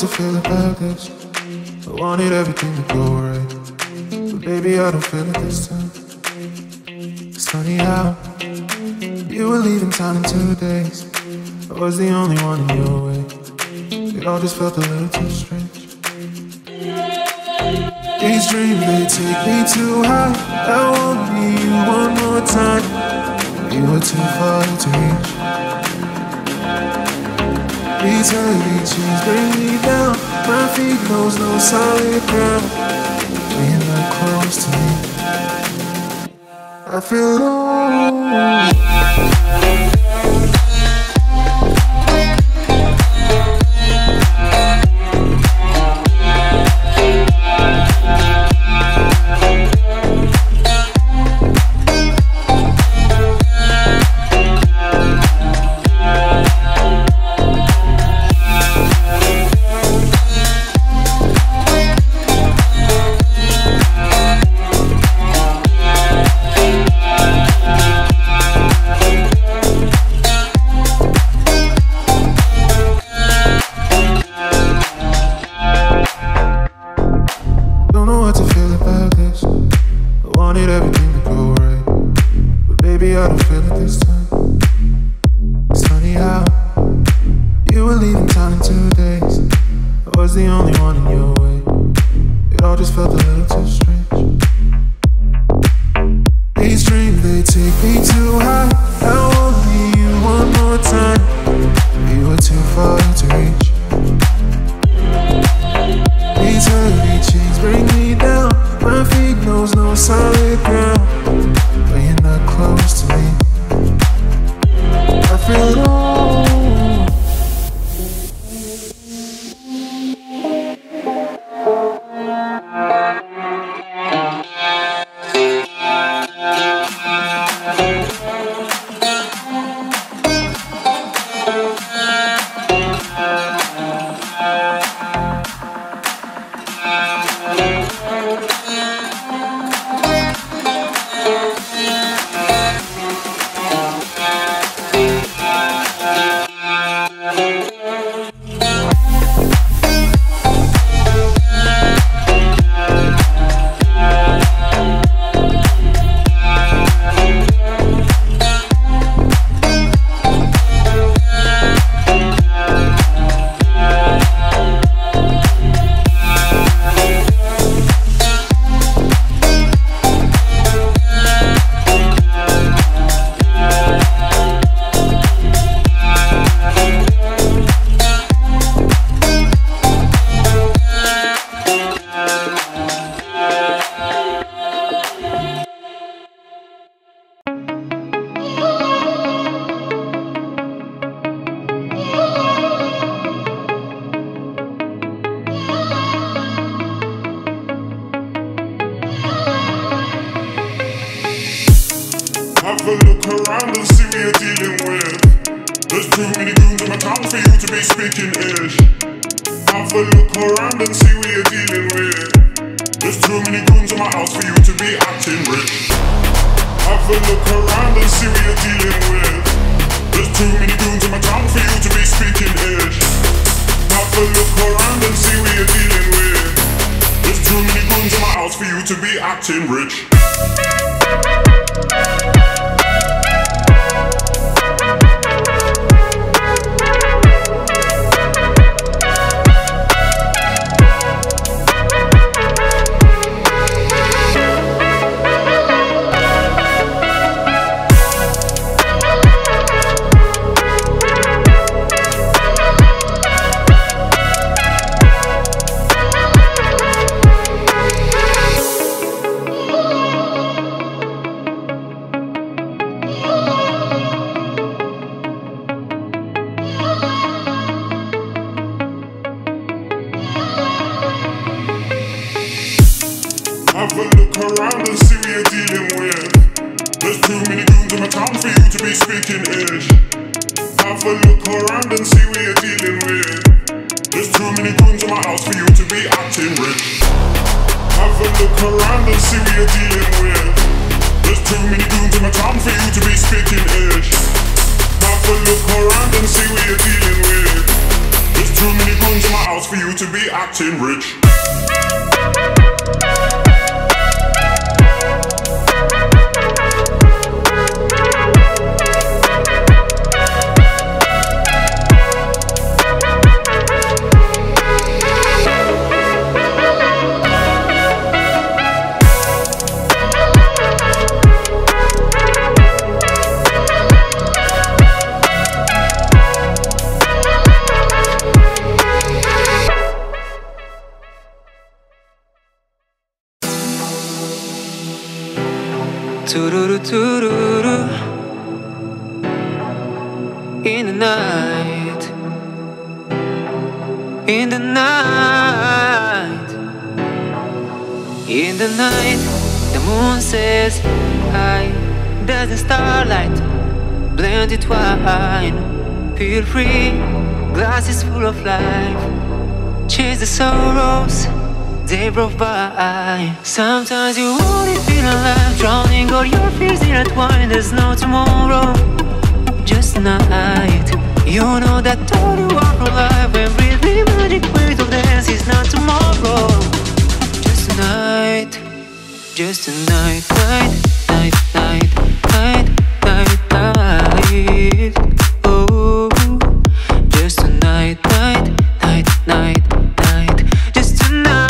want to feel it like this. I wanted everything to go right, but baby, I don't feel it this time. It's funny how you were leaving town in 2 days. I was the only one in your way. It all just felt a little too strange. These dreams, they take me too high. I won't need you one more time. You were too far to reach. These heavy chains bring me down. My feet knows no solid ground. You're not close to me. I feel lonely. for you to be acting rich. In the night, in the night, in the night, the moon says hi. There's the starlight, blended wine, feel free, glasses full of life. Chase the sorrows they brought by. Sometimes you only feel alive, drowning all your fears in that wine. There's no tomorrow, just tonight. You know that all you are for life, and breathing magic weight of dance is not tomorrow, just tonight, just tonight, night, night, night, night, night, night, oh, just tonight, night, night, night, night, just tonight.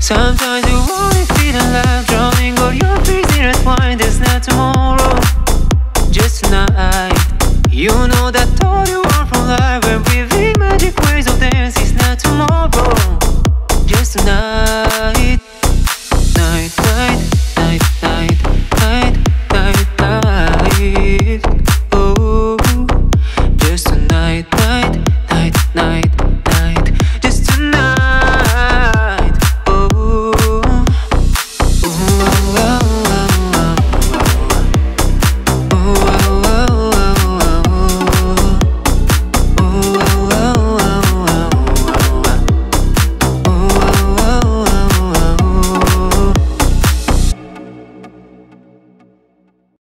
Sometimes